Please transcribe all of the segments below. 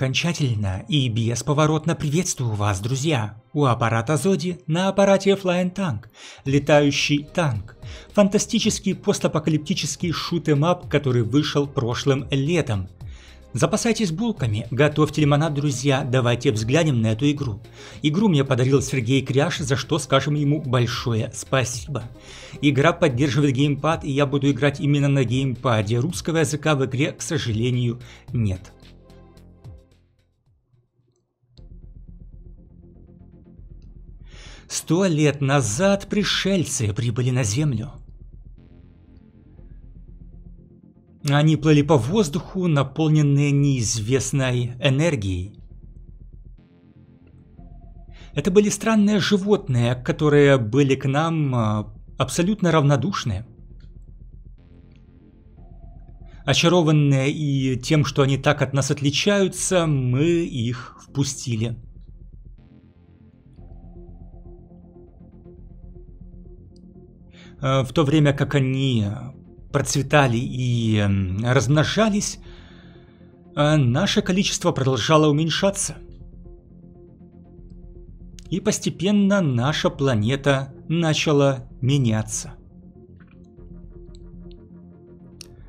окончательно и бесповоротно приветствую вас, друзья! У аппарата Зоди на аппарате Flying Tank, летающий танк, фантастический постапокалиптический шут-эм-ап, который вышел прошлым летом. Запасайтесь булками, готовьте лимонад, друзья, давайте взглянем на эту игру. Игру мне подарил Сергей Кряж, за что скажем ему большое спасибо. Игра поддерживает геймпад, и я буду играть именно на геймпаде. Русского языка в игре, к сожалению, нет. Сто лет назад пришельцы прибыли на Землю. Они плыли по воздуху, наполненные неизвестной энергией. Это были странные животные, которые были к нам абсолютно равнодушны. Очарованные и тем, что они так от нас отличаются, мы их впустили. В то время как они процветали и размножались, наше количество продолжало уменьшаться. И постепенно наша планета начала меняться.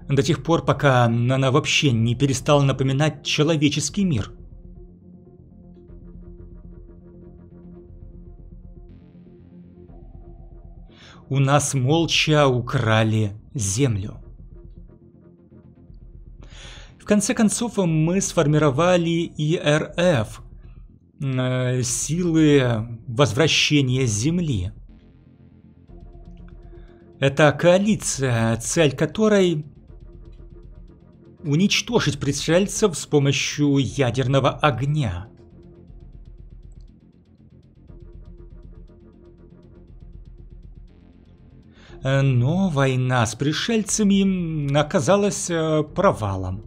До тех пор, пока она вообще не перестала напоминать человеческий мир. У нас молча украли Землю. В конце концов, мы сформировали ИРФ, силы возвращения Земли. Это коалиция, цель которой уничтожить пришельцев с помощью ядерного огня. Но война с пришельцами оказалась провалом.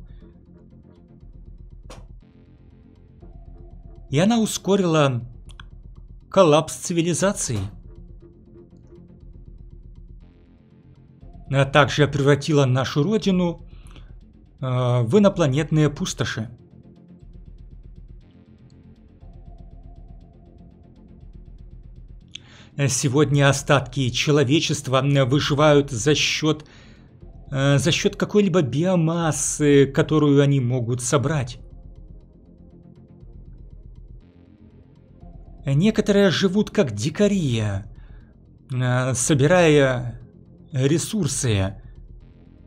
И она ускорила коллапс цивилизации. А также превратила нашу родину в инопланетные пустоши. Сегодня остатки человечества выживают за счет какой-либо биомассы, которую они могут собрать. Некоторые живут как дикари, собирая ресурсы,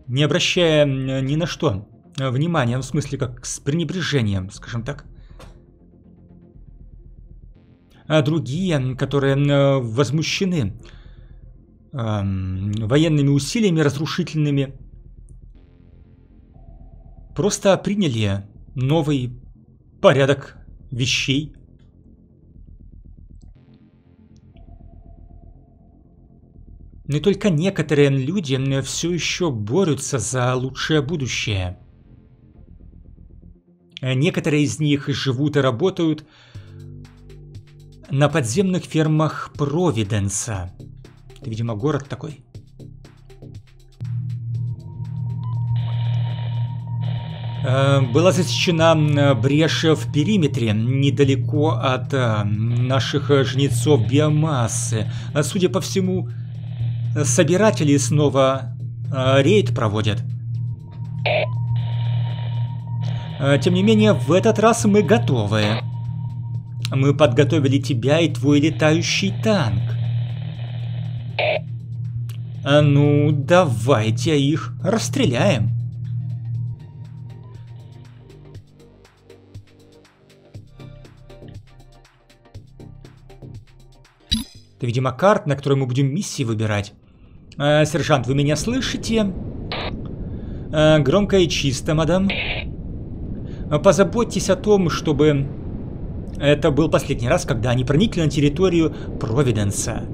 не обращая ни на что внимания, в смысле как с пренебрежением, скажем так. А другие, которые возмущены военными усилиями разрушительными, просто приняли новый порядок вещей. Но только некоторые люди все еще борются за лучшее будущее. Некоторые из них живут и работают на подземных фермах Провиденса. Это, видимо, город такой. Была засечена брешь в периметре, недалеко от наших жнецов биомассы. Судя по всему, собиратели снова рейд проводят. Тем не менее, в этот раз мы готовы. Мы подготовили тебя и твой летающий танк. А ну, давайте их расстреляем. Это, видимо, карта, на которой мы будем миссии выбирать. Сержант, вы меня слышите? Громко и чисто, мадам. Позаботьтесь о том, чтобы... Это был последний раз, когда они проникли на территорию Провиденса.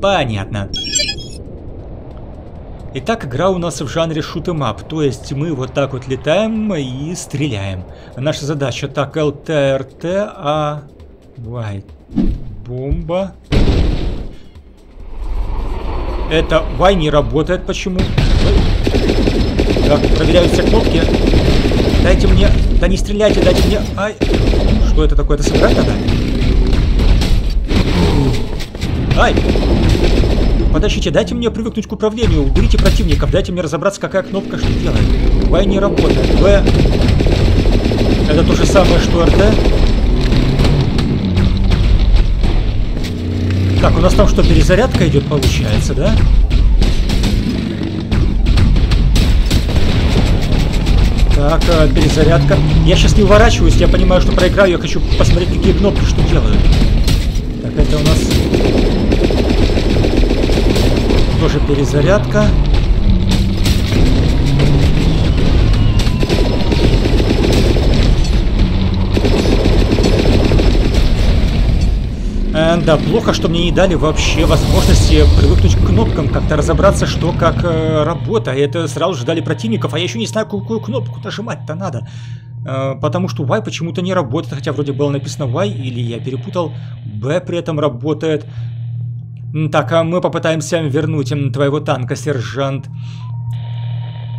Понятно. Итак, игра у нас в жанре шут-эм-ап, то есть мы вот так вот летаем и стреляем. Наша задача так, ЛТРТ, а... White. Бомба. Это Вай не работает, почему? Так, проверяю все кнопки. Дайте мне... Да не стреляйте, дайте мне... Ай! Что это такое? Это сыграть надо? Ай! Подождите, дайте мне привыкнуть к управлению. Уберите противников, дайте мне разобраться, какая кнопка что делает. В не работает. В... Это то же самое, что РД. Так, у нас там что, перезарядка идет, получается, да? Так, перезарядка. Я сейчас не уворачиваюсь, я понимаю, что проиграю. Я хочу посмотреть, какие кнопки что делают. Так, это у нас... Тоже перезарядка. Да, плохо, что мне не дали вообще возможности привыкнуть к кнопкам, как-то разобраться, что как работает. Это сразу же дали противников, а я еще не знаю, какую кнопку нажимать-то надо. Потому что Y почему-то не работает, хотя вроде было написано Y, или я перепутал, B при этом работает. Так, а мы попытаемся вернуть твоего танка, сержант.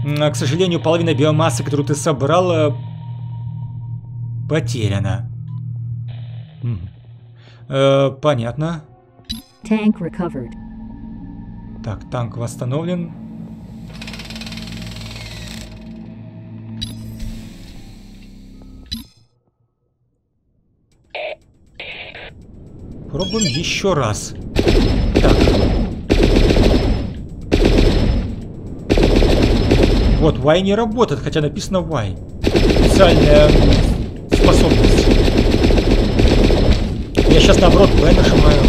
К сожалению, половина биомассы, которую ты собрал, потеряна. Понятно. Так, танк восстановлен. Пробуем еще раз. Так. Вот, Y не работает, хотя написано Y. Специальная способность. Я сейчас наоборот B нажимаю.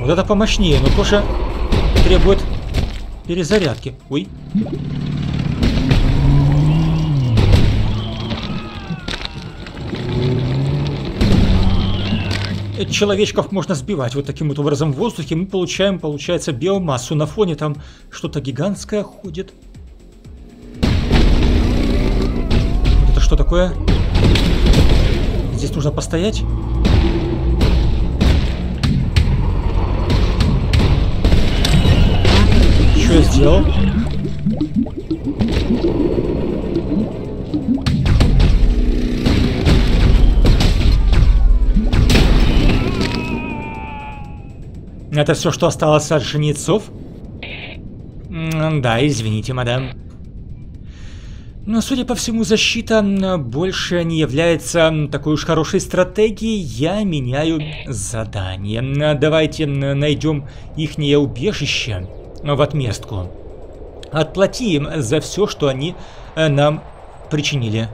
Вот это помощнее, но тоже требует перезарядки. Ой. Человечков можно сбивать вот таким вот образом в воздухе. Мы получаем, получается, биомассу. На фоне там что-то гигантское ходит. Вот это что такое? Здесь нужно постоять. Что я сделал? Это все, что осталось от жнецов? Да, извините, мадам. Но, судя по всему, защита больше не является такой уж хорошей стратегией. Я меняю задание. Давайте найдем ихнее убежище в отместку. Отплати им за все, что они нам причинили.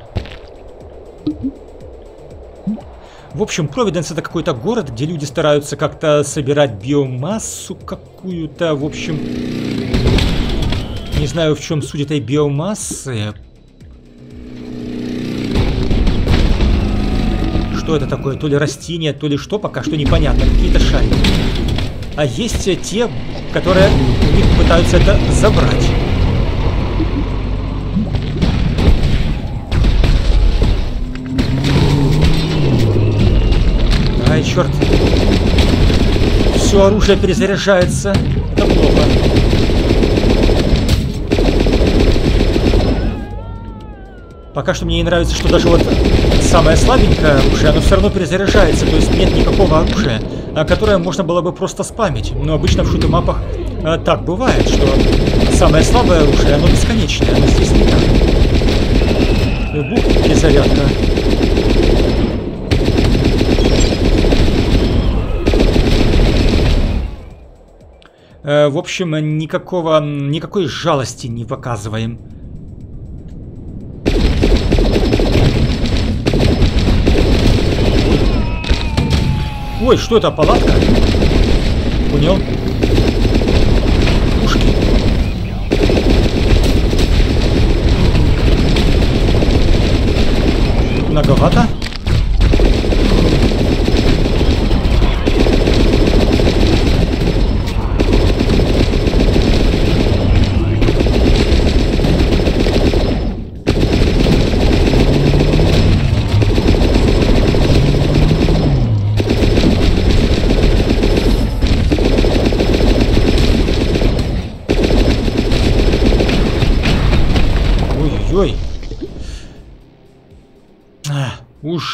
В общем, Провиденс — это какой-то город, где люди стараются как-то собирать биомассу какую-то. В общем, не знаю, в чем суть этой биомассы. Что это такое? То ли растение, то ли что, пока что непонятно. Какие-то шарики. А есть те, которые у них пытаются это забрать. Черт. Все оружие перезаряжается. Это плохо. Пока что мне не нравится, что даже вот самое слабенькое оружие, оно все равно перезаряжается. То есть нет никакого оружия, которое можно было бы просто спамить. Но обычно в шутимапах так бывает, что самое слабое оружие, оно бесконечное. Оно здесь не так. Бух, перезарядка. В общем, никакой жалости не показываем. Ой, что это, палатка? Понял? Пушки. Многовато.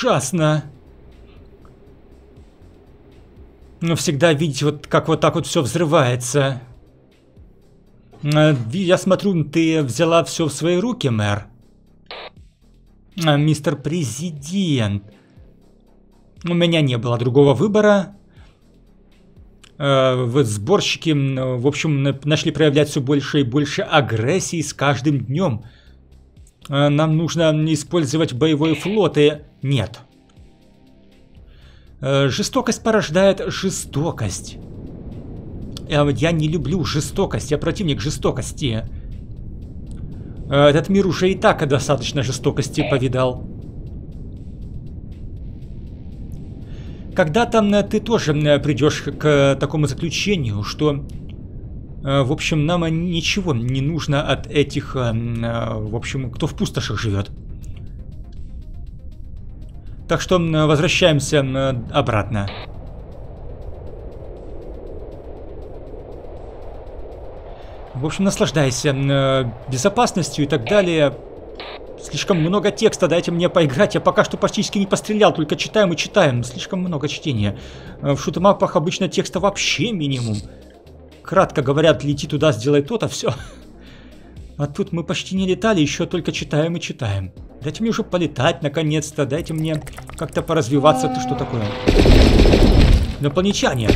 ужасно. Но всегда видеть, вот как вот так вот все взрывается. Я смотрю, ты взяла все в свои руки, мэр. Мистер Президент. У меня не было другого выбора. Вот сборщики, в общем, начали проявлять все больше и больше агрессии с каждым днем. Нам нужно использовать боевой флот и... Нет. Жестокость порождает жестокость. Я не люблю жестокость, я противник жестокости. Этот мир уже и так достаточно жестокости повидал. Когда-то ты тоже придешь к такому заключению, что, в общем, нам ничего не нужно от этих, в общем, кто в пустошах живет. Так что возвращаемся обратно. В общем, наслаждайся безопасностью и так далее. Слишком много текста, дайте мне поиграть. Я пока что практически не пострелял, только читаем и читаем. Слишком много чтения. В шутэмапах обычно текста вообще минимум. Кратко говорят, лети туда, сделай то-то, все. А тут мы почти не летали, еще только читаем и читаем. Дайте мне уже полетать наконец-то, дайте мне как-то поразвиваться. Ты что такое? Инопланетяне.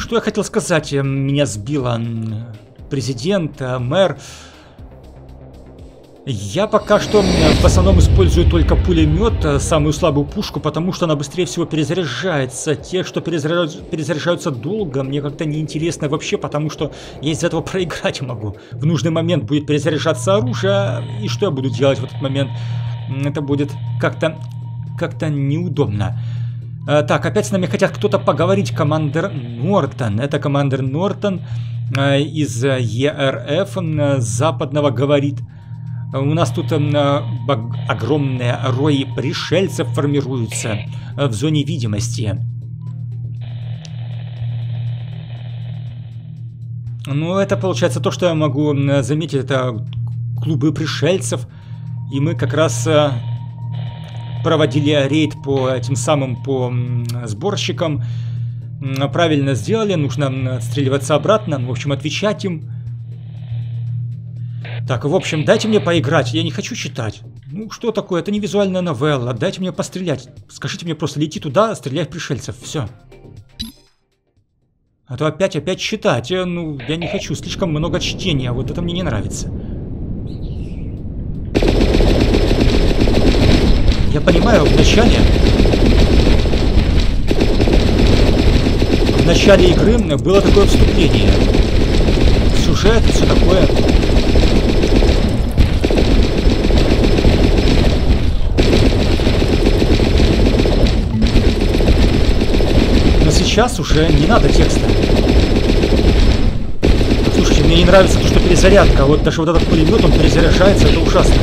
Что я хотел сказать? Меня сбила президент, мэр. Я пока что в основном использую только пулемет, самую слабую пушку, потому что она быстрее всего перезаряжается. Те, что перезаряжаются долго, мне как-то неинтересно вообще, потому что я из-за этого проиграть могу. В нужный момент будет перезаряжаться оружие, и что я буду делать в этот момент? Это будет как-то неудобно. Так, опять с нами хотят кто-то поговорить. Коммандер Нортон. Это коммандер Нортон из ЕРФ западного говорит. У нас тут огромные рои пришельцев формируются в зоне видимости. Ну, это получается то, что я могу заметить. Это клубы пришельцев. И мы как раз... проводили рейд по этим самым сборщикам. Правильно сделали, нужно отстреливаться обратно, в общем, отвечать им. Так, в общем, дайте мне поиграть, я не хочу читать. Ну, что такое, это не визуальная новелла, дайте мне пострелять. Скажите мне просто, лети туда, стреляй в пришельцев, все. А то опять читать, ну, я не хочу, слишком много чтения, вот это мне не нравится. Я понимаю, в начале игры было такое вступление, сюжет и все такое. Но сейчас уже не надо текста. Слушайте, мне не нравится то, что перезарядка. Вот даже вот этот пулемет, он перезаряжается, это ужасно.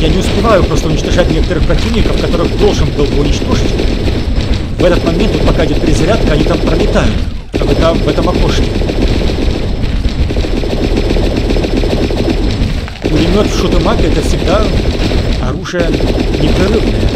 Я не успеваю просто уничтожать некоторых противников, которых должен был бы уничтожить. В этот момент, вот, пока идет перезарядка, они там пролетают. В этом окошке. Пулемет в шутэмапе — это всегда оружие непрерывное.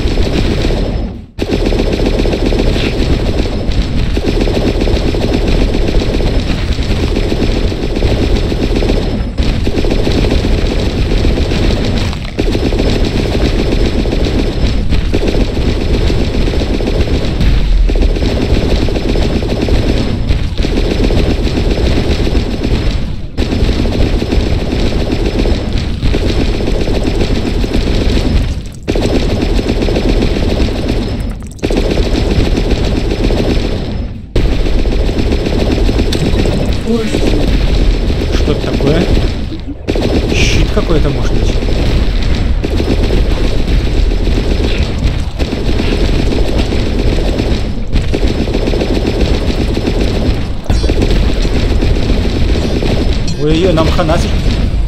Нам хана.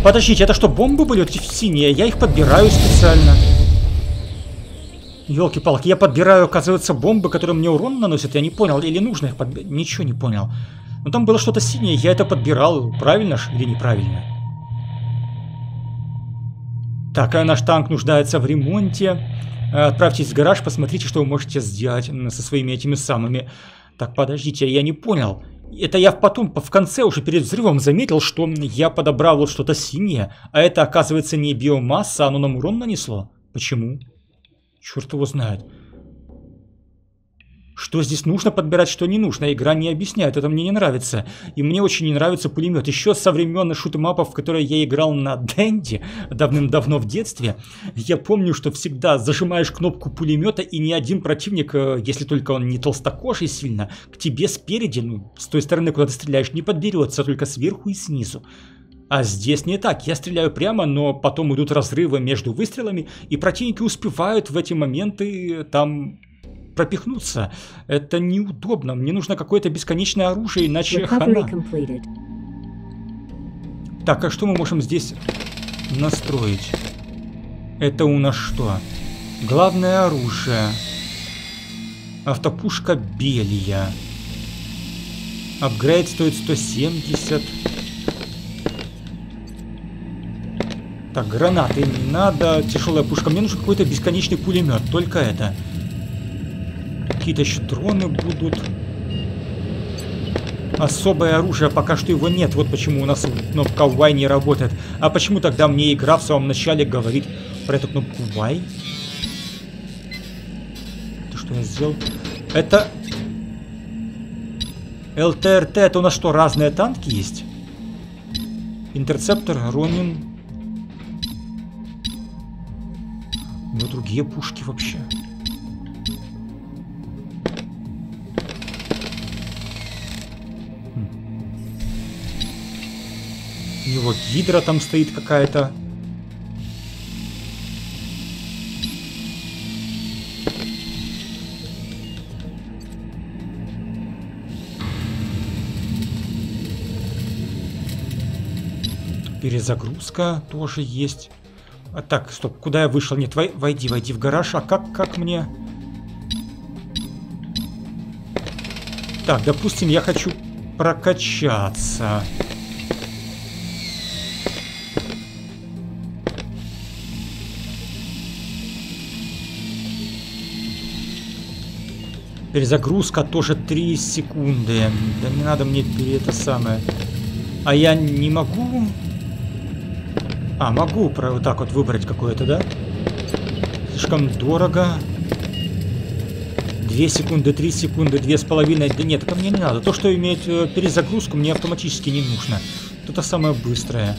Подождите, это что, бомбы были вот эти синие? Я их подбираю специально. Ёлки-палки, я подбираю, оказывается, бомбы, которые мне урон наносят. Я не понял, или нужно их подбирать? Ничего не понял. Но там было что-то синее, я это подбирал. Правильно ж или неправильно? Так, а наш танк нуждается в ремонте. Отправьтесь в гараж, посмотрите, что вы можете сделать со своими этими самыми. Так, подождите, я не понял. Это я потом, в конце, уже перед взрывом заметил, что я подобрал вот что-то синее. А это, оказывается, не биомасса, оно нам урон нанесло. Почему? Черт его знает. Что здесь нужно подбирать, что не нужно. Игра не объясняет, это мне не нравится. И мне очень не нравится пулемет. Еще со времен шутмапов, в которые я играл на Денди давным-давно в детстве, я помню, что всегда зажимаешь кнопку пулемета, и ни один противник, если только он не толстокожий сильно, к тебе спереди, ну, с той стороны, куда ты стреляешь, не подберется, только сверху и снизу. А здесь не так, я стреляю прямо, но потом идут разрывы между выстрелами, и противники успевают в эти моменты там... пропихнуться. Это неудобно. Мне нужно какое-то бесконечное оружие, иначе хана. Так, а что мы можем здесь настроить? Это у нас что? Главное оружие. Автопушка Белия. Апгрейд стоит 170. Так, гранаты не надо. Тяжелая пушка. Мне нужен какой-то бесконечный пулемет. Только это. Какие-то еще дроны будут. Особое оружие, пока что его нет. Вот почему у нас кнопка Y не работает. А почему тогда мне игра в самом начале говорит про эту кнопку Y? Это что я сделал? Это... ЛТРТ, это у нас что, разные танки есть? Интерцептор, Ронин. Но другие пушки вообще... У него гидра там стоит какая-то. Перезагрузка тоже есть. А так, стоп, куда я вышел? Нет, войди, войди в гараж. А как мне? Так, допустим, я хочу прокачаться. Перезагрузка тоже 3 секунды. Да не надо мне это самое. А я не могу... А, могу вот так вот выбрать какое-то, да? Слишком дорого. 2 секунды, 3 секунды, 2,5. Да нет, это мне не надо. То, что имеет перезагрузку, мне автоматически не нужно. Это самое быстрое.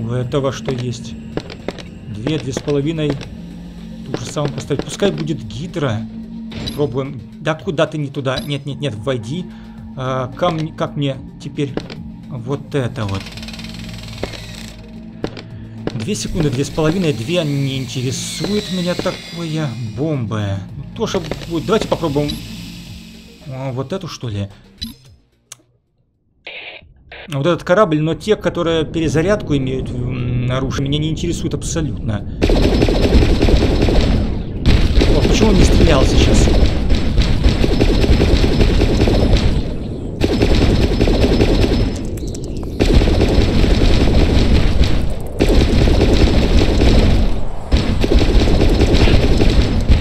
У этого что есть? 2, 2,5... То же самое поставить. Пускай будет гидра. Пробуем. Да куда ты, не туда. Нет, нет, нет, войди. Как мне теперь вот это вот? 2 секунды, 2,5, 2 не интересует меня такое. Бомба. Тоже будет. Давайте попробуем вот эту, что ли. Вот этот корабль, но те, которые перезарядку имеют оружие, меня не интересует абсолютно. Почему он не стрелял сейчас?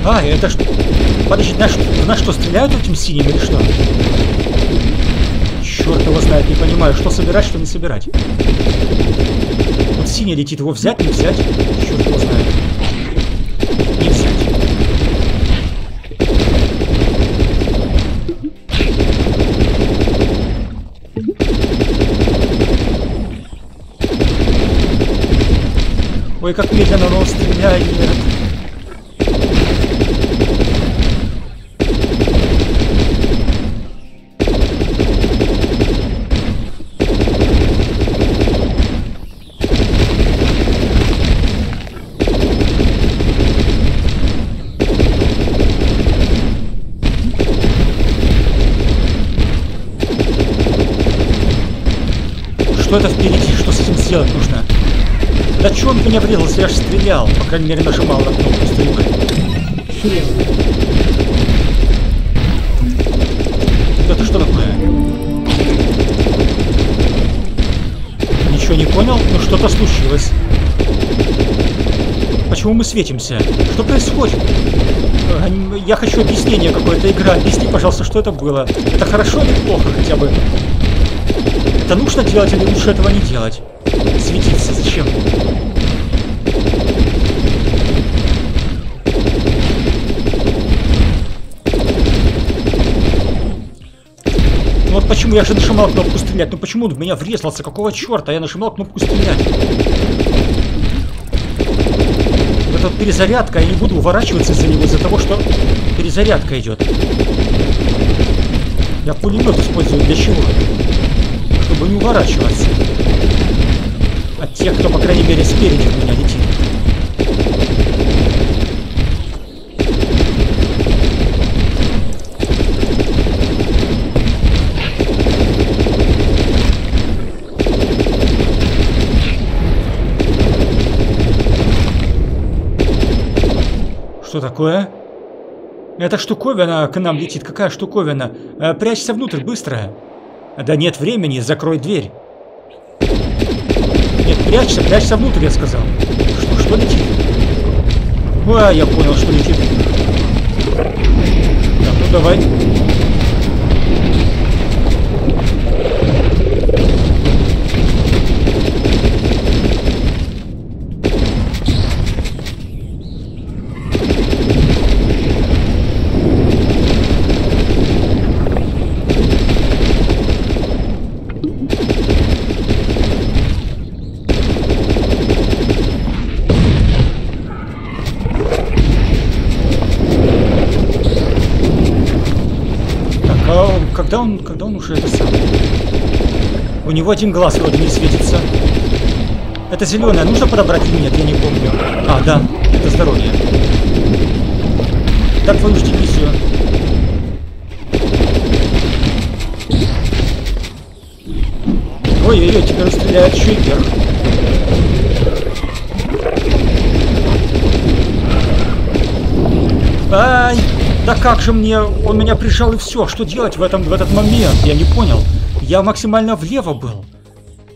А, это что? Подожди, на что стреляют этим синим или что? Черт его знает, не понимаю, что собирать, что не собирать. Вот синий летит, его взять, не взять? Черт его знает. Ой, как медленно он стреляет. Что это впереди? Что с этим сделать нужно? Да чё он меня врезался? Я же стрелял. По крайней мере, нажимал на кнопку стрелка. Это что такое? Ничего не понял, но что-то случилось. Почему мы светимся? Что происходит? Я хочу объяснение какое-то, игра. Объясни, пожалуйста, что это было. Это хорошо или плохо хотя бы? Это нужно делать или лучше этого не делать? Светиться зачем? Ну вот почему я же нажимал кнопку стрелять? Ну почему он в меня врезался? Какого черта? Я нажимал кнопку стрелять. Это перезарядка, я не буду уворачиваться за него из-за того, что перезарядка идет. Я пулемет использую для чего? Чтобы не уворачиваться от тех, кто, по крайней мере, спереди в меня летит. Что такое? Эта штуковина к нам летит. Какая штуковина? Прячься внутрь, быстро. Да нет времени, закрой дверь. Нет, прячься, прячься внутрь, я сказал. Что летит? А, я понял, что летит. Так, ну давай. Когда он уже это сам? У него один глаз вроде не светится. Это зеленое нужно подобрать или нет? Я не помню. А, да, это здоровье. Так, твою дивизию. Ой-ой-ой, тебя расстреляют еще и вверх. Ай! Да как же мне, он меня прижал и все, что делать в этот момент, я не понял. Я максимально влево был.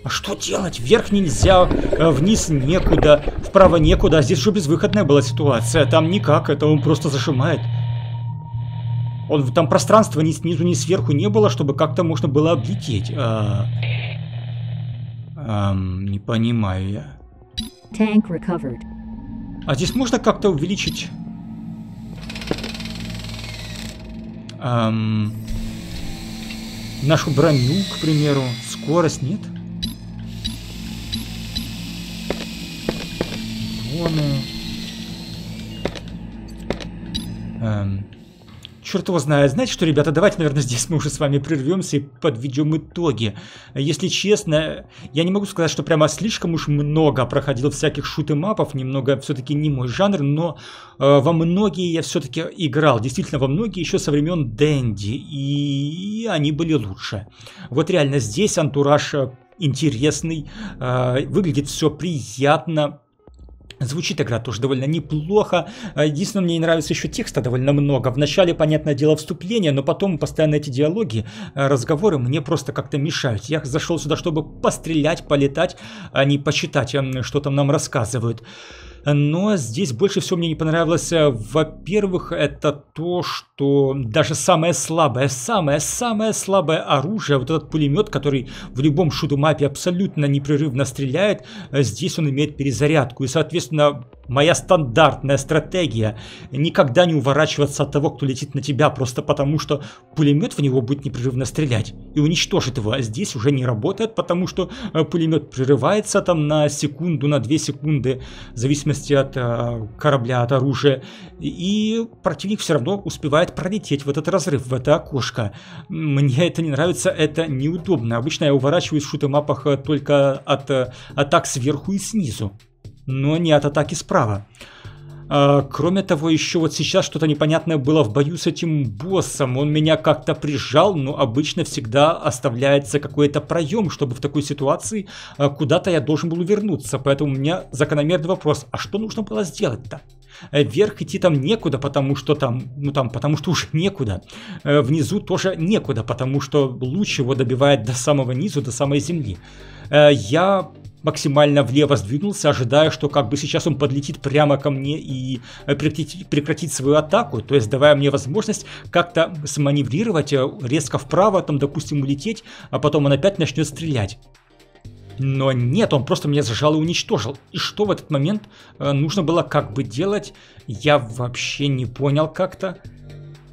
А что делать? Вверх нельзя, вниз некуда, вправо некуда. Здесь же безвыходная была ситуация, там никак, это он просто зажимает. Там пространства ни снизу, ни сверху не было, чтобы как-то можно было облететь. Не понимаю я. А здесь можно как-то увеличить... нашу броню, к примеру, скорость, нет? Черт его знает. Знаете что, ребята, давайте, наверное, здесь мы уже с вами прервемся и подведем итоги. Если честно, я не могу сказать, что прямо слишком уж много проходил всяких шут-эмапов, немного все-таки не мой жанр, но во многие я все-таки играл. Действительно, во многие еще со времен Дэнди, и они были лучше. Вот реально здесь антураж интересный, выглядит все приятно. Звучит игра тоже довольно неплохо. Единственное, мне не нравится еще текста довольно много. Вначале, понятное дело, вступление, но потом постоянно эти диалоги, разговоры мне просто как-то мешают. Я зашел сюда, чтобы пострелять, полетать, а не почитать, что там нам рассказывают. Но здесь больше всего мне не понравилось, во-первых, это то, что даже самое слабое оружие, вот этот пулемет, который в любом шутэмапе абсолютно непрерывно стреляет, здесь он имеет перезарядку. И, соответственно, моя стандартная стратегия – никогда не уворачиваться от того, кто летит на тебя, просто потому что пулемет в него будет непрерывно стрелять и уничтожит его. А здесь уже не работает, потому что пулемет прерывается там на секунду, на 2 секунды, в зависимости от корабля, от оружия. И противник все равно успевает пролететь в этот разрыв, в это окошко. Мне это не нравится, это неудобно. Обычно я уворачиваюсь в шутэмапах только от атак сверху и снизу, но не от атаки справа. Кроме того, еще вот сейчас что-то непонятное было в бою с этим боссом. Он меня как-то прижал, но обычно всегда оставляется какой-то проем, чтобы в такой ситуации куда-то я должен был увернуться. Поэтому у меня закономерный вопрос: а что нужно было сделать-то? Вверх идти там некуда, потому что там, потому что уж некуда. Внизу тоже некуда, потому что луч его добивает до самого низу, до самой земли. Я максимально влево сдвинулся, ожидая, что как бы сейчас он подлетит прямо ко мне и прекратит свою атаку, то есть давая мне возможность как-то сманеврировать, резко вправо, там, допустим, улететь, а потом он опять начнет стрелять. Но нет, он просто меня зажал и уничтожил. И что в этот момент нужно было как бы делать, я вообще не понял как-то.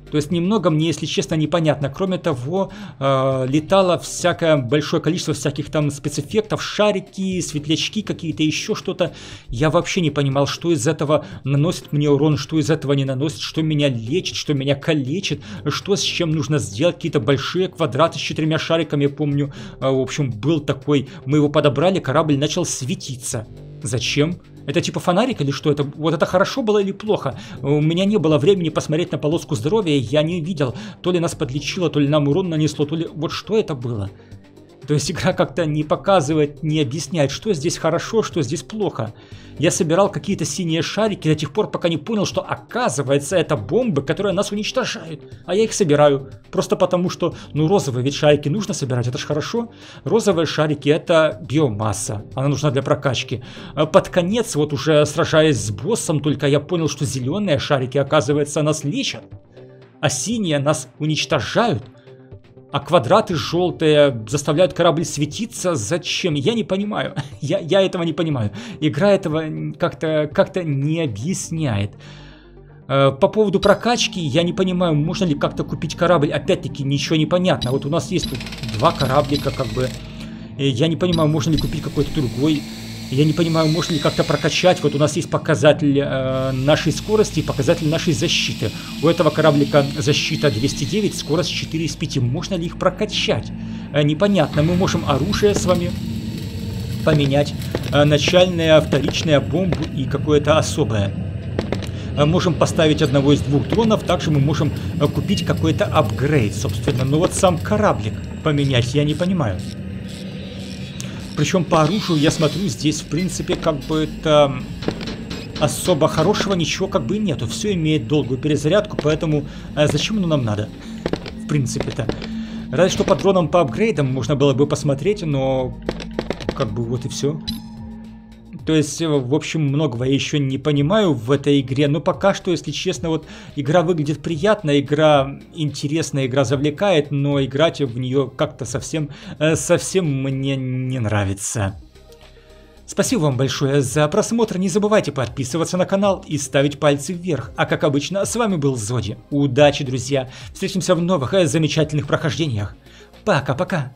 То есть немного мне, если честно, непонятно. Кроме того, летало всякое большое количество всяких там спецэффектов, шарики, светлячки какие-то, еще что-то. Я вообще не понимал, что из этого наносит мне урон, что из этого не наносит, что меня лечит, что меня калечит, что с чем нужно сделать. Какие-то большие квадраты с 4 шариками, я помню. В общем, был такой. Мы его подобрали, корабль начал светиться. Зачем? Это типа фонарик или что это? Вот это хорошо было или плохо? У меня не было времени посмотреть на полоску здоровья, я не видел. То ли нас подлечило, то ли нам урон нанесло, то ли... Вот что это было? То есть игра как-то не показывает, не объясняет, что здесь хорошо, что здесь плохо. Я собирал какие-то синие шарики до тех пор, пока не понял, что оказывается это бомбы, которые нас уничтожают. А я их собираю. Просто потому что, ну, розовые ведь шарики нужно собирать, это ж хорошо. Розовые шарики — это биомасса, она нужна для прокачки. Под конец, вот уже сражаясь с боссом, только я понял, что зеленые шарики, оказывается, нас лечат. А синие нас уничтожают. А квадраты желтые заставляют корабль светиться. Зачем? Я не понимаю. Я этого не понимаю. Игра этого как-то не объясняет. По поводу прокачки я не понимаю, можно ли как-то купить корабль. Опять-таки ничего не понятно. Вот у нас есть тут 2 кораблика как бы. Я не понимаю, можно ли купить какой-то другой. Я не понимаю, можно ли как-то прокачать. Вот у нас есть показатель нашей скорости и показатель нашей защиты. У этого кораблика защита 209, скорость 4 из 5. Можно ли их прокачать? Непонятно. Мы можем оружие с вами поменять. Начальное, вторичное, бомбу и какое-то особое. Можем поставить одного из 2 дронов. Также мы можем купить какой-то апгрейд, собственно. Но вот сам кораблик поменять я не понимаю. Причем по оружию я смотрю, здесь в принципе как бы это особо хорошего ничего как бы нету. Все имеет долгую перезарядку, поэтому зачем оно нам надо? В принципе-то. Разве что по дронам, по апгрейдам можно было бы посмотреть, но как бы вот и все. То есть, в общем, многого я еще не понимаю в этой игре, но пока что, если честно, вот игра выглядит приятно, игра интересная, игра завлекает, но играть в нее как-то совсем мне не нравится. Спасибо вам большое за просмотр, не забывайте подписываться на канал и ставить пальцы вверх. А как обычно, с вами был Зоди. Удачи, друзья! Встретимся в новых замечательных прохождениях. Пока-пока!